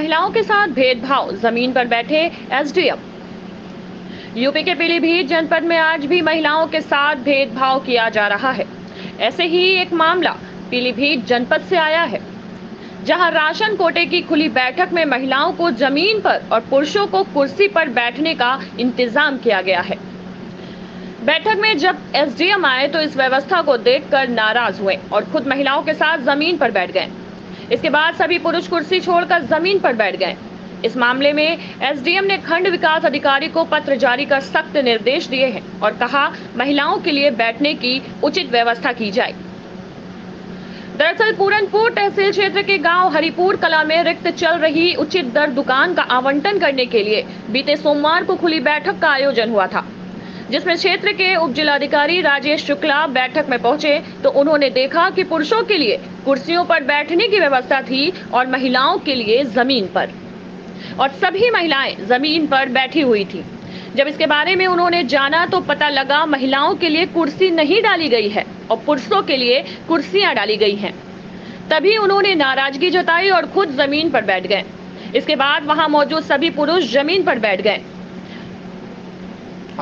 महिलाओं के साथ भेदभाव, जमीन पर बैठे एसडीएम। यूपी के पीलीभीत जनपद में आज भी महिलाओं के साथ भेदभाव किया जा रहा है। ऐसे ही एक मामला पीलीभीत जनपद से आया है, जहां राशन कोटे की खुली बैठक में महिलाओं को जमीन पर और पुरुषों को कुर्सी पर बैठने का इंतजाम किया गया है। बैठक में जब एसडीएम आए तो इस व्यवस्था को देखकर नाराज हुए और खुद महिलाओं के साथ जमीन पर बैठ गए। इसके बाद सभी पुरुष कुर्सी छोड़कर जमीन पर बैठ गए। इस मामले में एसडीएम ने खंड विकास अधिकारी को पत्र जारी कर सख्त निर्देश दिए हैं और कहा महिलाओं के लिए बैठने की उचित व्यवस्था की जाए। दरअसल पूरनपुर तहसील क्षेत्र के गांव हरिपुर कला में रिक्त चल रही उचित दर दुकान का आवंटन करने के लिए बीते सोमवार को खुली बैठक का आयोजन हुआ था, जिसमें क्षेत्र के उप जिलाधिकारी राजेश शुक्ला बैठक में पहुंचे तो उन्होंने देखा कि पुरुषों के लिए कुर्सियों पर बैठने की व्यवस्था थी और महिलाओं के लिए जमीन पर, और सभी महिलाएं जमीन पर बैठी हुई थी। जब इसके बारे में उन्होंने जाना तो पता लगा महिलाओं के लिए कुर्सी नहीं डाली गई है और पुरुषों के लिए कुर्सियां डाली गई हैं। तभी उन्होंने नाराजगी जताई और खुद जमीन पर बैठ गए। इसके बाद वहां मौजूद सभी पुरुष जमीन पर बैठ गए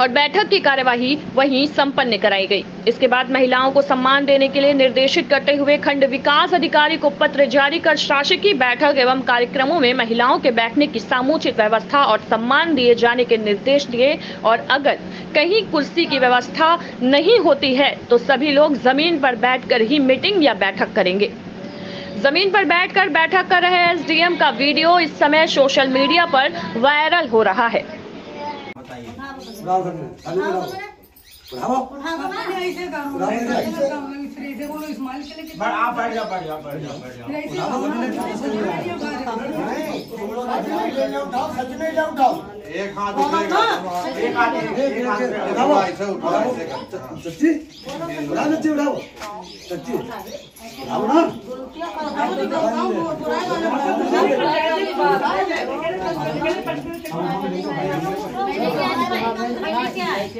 और बैठक की कार्यवाही वहीं संपन्न कराई गई। इसके बाद महिलाओं को सम्मान देने के लिए निर्देशित करते हुए खंड विकास अधिकारी को पत्र जारी कर शासकीय बैठक एवं कार्यक्रमों में महिलाओं के बैठने की समुचित व्यवस्था और सम्मान दिए जाने के निर्देश दिए, और अगर कहीं कुर्सी की व्यवस्था नहीं होती है तो सभी लोग जमीन पर बैठकर ही मीटिंग या बैठक करेंगे। जमीन पर बैठकर बैठक कर रहे एसडीएम का वीडियो इस समय सोशल मीडिया पर वायरल हो रहा है।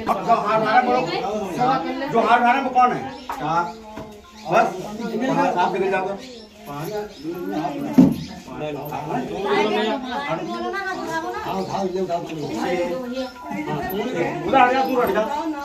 अब जो हार वाला कौन है? बस आप किधर जाओगे? उधर आ जा, तू हट जा।